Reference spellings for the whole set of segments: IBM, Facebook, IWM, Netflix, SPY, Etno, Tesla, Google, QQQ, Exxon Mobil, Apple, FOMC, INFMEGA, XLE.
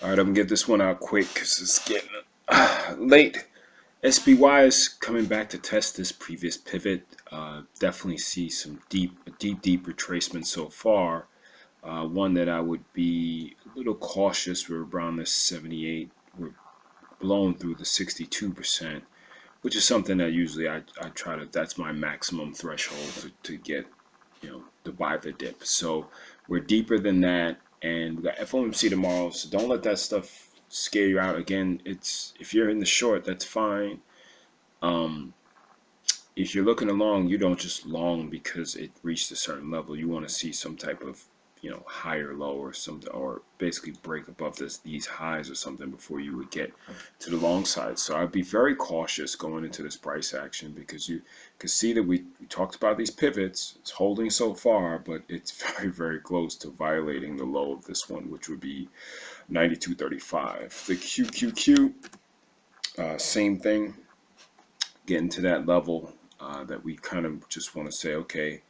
All right, I'm gonna get this one out quick because it's getting late. SPY is coming back to test this previous pivot. Definitely see some deep retracement so far. One that I would be a little cautious. We're around this 78. We're blown through the 62%, which is something that usually I try to. That's my maximum threshold to get, you know, to buy the dip. So we're deeper than that, and we got FOMC tomorrow. So don't let that stuff scare you out. Again, it's, if you're in the short, that's fine. If you're looking along, you don't just long because it reached a certain level. You want to see some type of, you know, higher low or something, or basically break above these highs or something before you would get to the long side. So I'd be very cautious going into this price action, because you can see that we talked about these pivots. It's holding so far, but it's very close to violating the low of this one, which would be 92.35. The QQQ, same thing, getting to that level that we kind of just want to say, okay,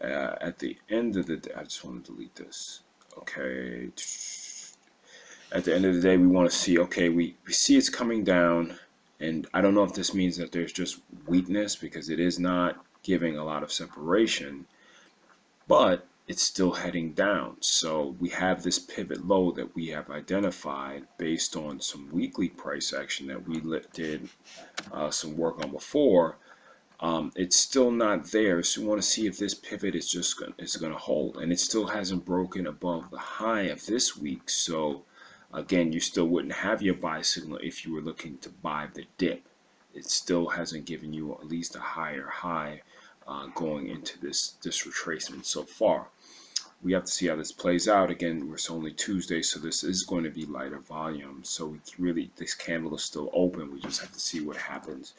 at the end of the day, I just want to delete this. Okay, at the end of the day, we want to see, okay, we see it's coming down, and I don't know if this means that there's just weakness, because it is not giving a lot of separation, but it's still heading down. So we have this pivot low that we have identified based on some weekly price action that we did some work on before. It's still not there, so we want to see if this pivot is just going to hold, and it still hasn't broken above the high of this week. So again, you still wouldn't have your buy signal if you were looking to buy the dip. It still hasn't given you at least a higher high going into this retracement so far. We have to see how this plays out. Again, it's only Tuesday, so this is going to be lighter volume. So we really, this candle is still open. We just have to see what happens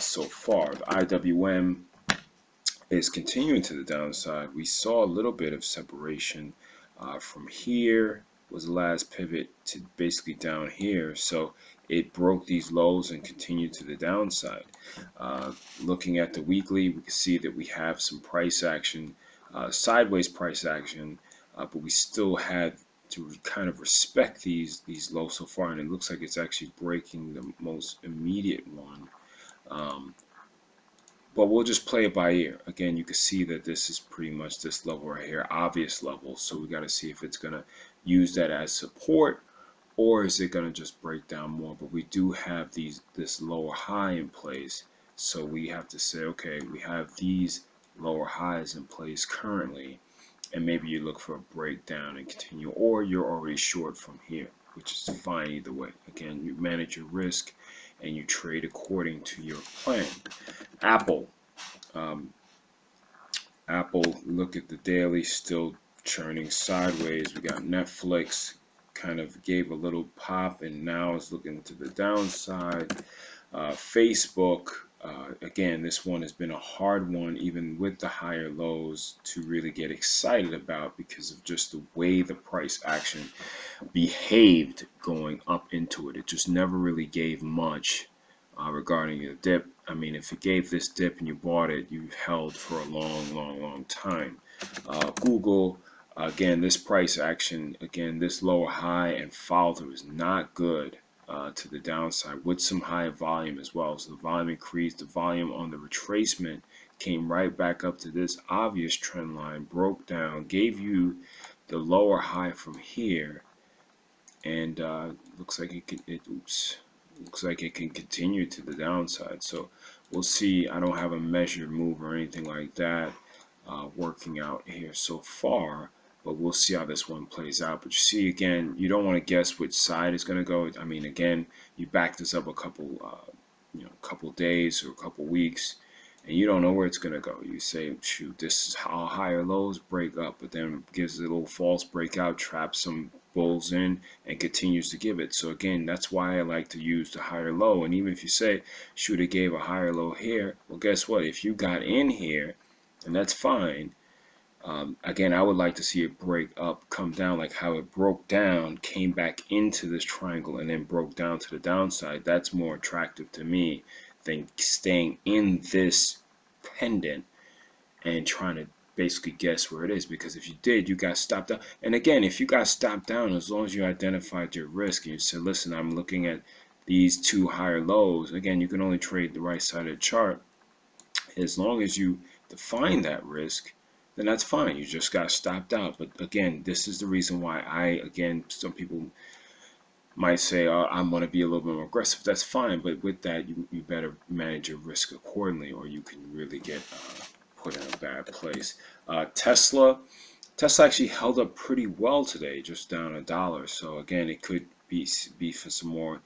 so far. The IWM is continuing to the downside. We saw a little bit of separation from here, was the last pivot, to basically down here. So it broke these lows and continued to the downside. Looking at the weekly, we can see that we have some price action, sideways price action, but we still had to kind of respect these lows so far, and it looks like it's actually breaking the most immediate one. But we'll just play it by ear. Again, you can see that this is pretty much this level right here, obvious level. So we got to see if it's going to use that as support, or is it going to just break down more. But we do have this lower high in place, so we have to say, okay, we have these lower highs in place currently, and maybe you look for a breakdown and continue, or you're already short from here, which is fine either way. Again, you manage your risk and you trade according to your plan. Apple, look at the daily, still churning sideways. We got Netflix, kind of gave a little pop and now is looking to the downside. Facebook, again, this one has been a hard one, even with the higher lows, to really get excited about, because of just the way the price action behaved going up into it. It just never really gave much regarding the dip. I mean, if it gave this dip and you bought it, you held for a long time. Google, again, this price action, again, this lower high and follow through is not good. To the downside with some high volume as well. So the volume increased, the volume on the retracement came right back up to this obvious trend line, broke down, gave you the lower high from here, and looks like it can, looks like it can continue to the downside. So we'll see. I don't have a measured move or anything like that working out here so far, but we'll see how this one plays out. But you see, again, you don't want to guess which side is going to go. I mean, again, you back this up a couple, you know, couple days or a couple weeks, and you don't know where it's going to go. You say, shoot, this is how higher lows break up, but then gives a little false breakout, traps some bulls in, and continues to give it. So again, that's why I like to use the higher low. And even if you say, shoot, it gave a higher low here, well, guess what? If you got in here, and that's fine. Again, I would like to see it break up, come down, like how it broke down, came back into this triangle, and then broke down to the downside. That's more attractive to me than staying in this pendant and trying to basically guess where it is, because if you did, you got stopped out. And again, if you got stopped down, as long as you identified your risk and you said, listen, I'm looking at these two higher lows, again, you can only trade the right side of the chart. As long as you define that risk, then that's fine. You just got stopped out. But again, this is the reason why some people might say, oh, I'm going to be a little bit more aggressive. That's fine, but with that, you better manage your risk accordingly, or you can really get put in a bad place. Tesla actually held up pretty well today, just down $1. So again, it could be for some more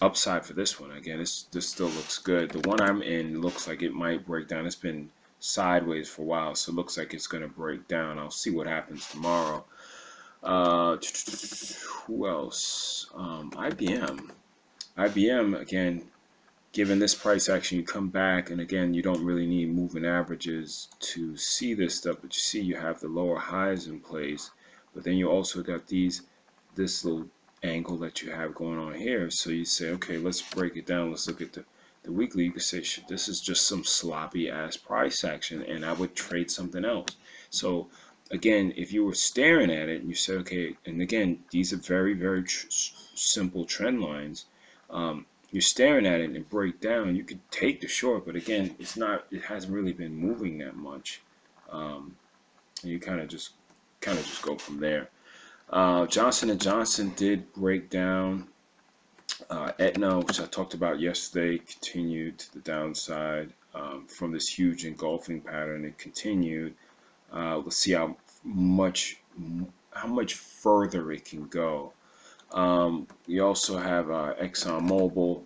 upside for this one. Again, this still looks good. The one I'm in looks like it might break down. It's been sideways for a while, so it looks like it's going to break down. I'll see what happens tomorrow. Who else? IBM, again, given this price action, you come back, and again, you don't really need moving averages to see this stuff, but you see you have the lower highs in place, but then you also got this little angle that you have going on here. So you say, okay, let's break it down, let's look at the weekly. You could say, this is just some sloppy ass price action, and I would trade something else. So again, if you were staring at it and you said, okay, and again, these are very, very simple trend lines. You're staring at it and it break down, you could take the short, but again, it hasn't really been moving that much. And you kind of just go from there. Johnson & Johnson did break down. Etno, which I talked about yesterday, continued to the downside from this huge engulfing pattern. It continued. Let's see how much further it can go. We also have Exxon Mobil,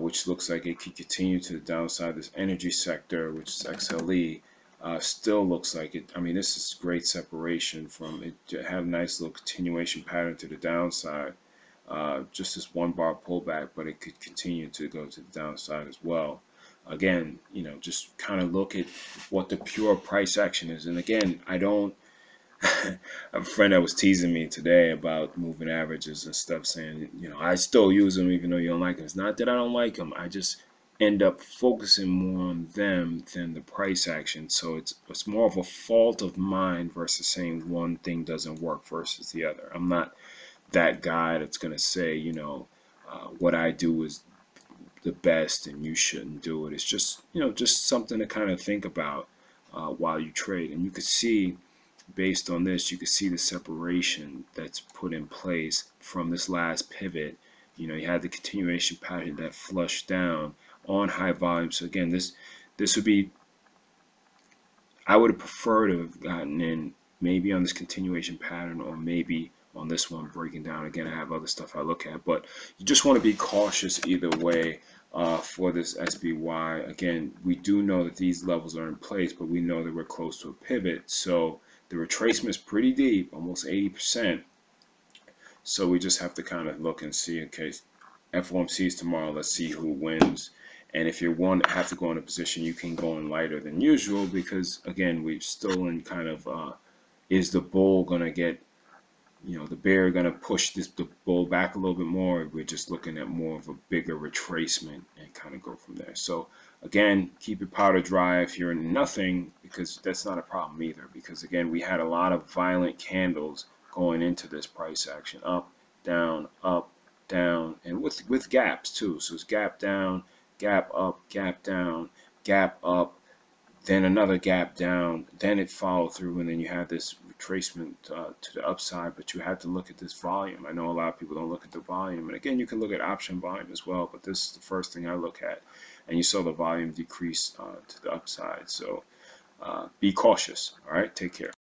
which looks like it could continue to the downside. This energy sector, which is XLE, still looks like it. I mean, this is great separation from it. It had a nice little continuation pattern to the downside. Just this one bar pullback, but it could continue to go to the downside as well. Again, you know, just kind of look at what the pure price action is. And again, a friend that was teasing me today about moving averages and stuff, saying, you know, I still use them even though you don't like them. It's not that I don't like them. I just end up focusing more on them than the price action. So it's more of a fault of mine versus saying one thing doesn't work versus the other. I'm not that guy that's going to say, you know, what I do is the best and you shouldn't do it. It's just, you know, just something to kind of think about while you trade. And you could see, based on this, you could see the separation that's put in place from this last pivot. You know, you had the continuation pattern that flushed down on high volume. So again, this would be, I would have preferred to have gotten in maybe on this continuation pattern, or maybe on this one breaking down. Again, I have other stuff I look at, but you just want to be cautious either way for this SPY. Again, we do know that these levels are in place, but we know that we're close to a pivot. So the retracement is pretty deep, almost 80%. So we just have to kind of look and see, okay, FOMC is tomorrow, let's see who wins. And if you have to go in a position, you can go in lighter than usual, because again, we're still in kind of, is the bull going to get, you know, the bear going to push the bull back a little bit more? We're just looking at more of a bigger retracement and kind of go from there. So again, keep your powder dry if you're in nothing, because that's not a problem either, because again, we had a lot of violent candles going into this price action, up, down, and with gaps too. So it's gap down, gap up, gap down, gap up, then another gap down, then it followed through, and then you have this retracement to the upside. But you have to look at this volume. I know a lot of people don't look at the volume, and again, you can look at option volume as well, but this is the first thing I look at. And you saw the volume decrease to the upside. So be cautious. All right, take care.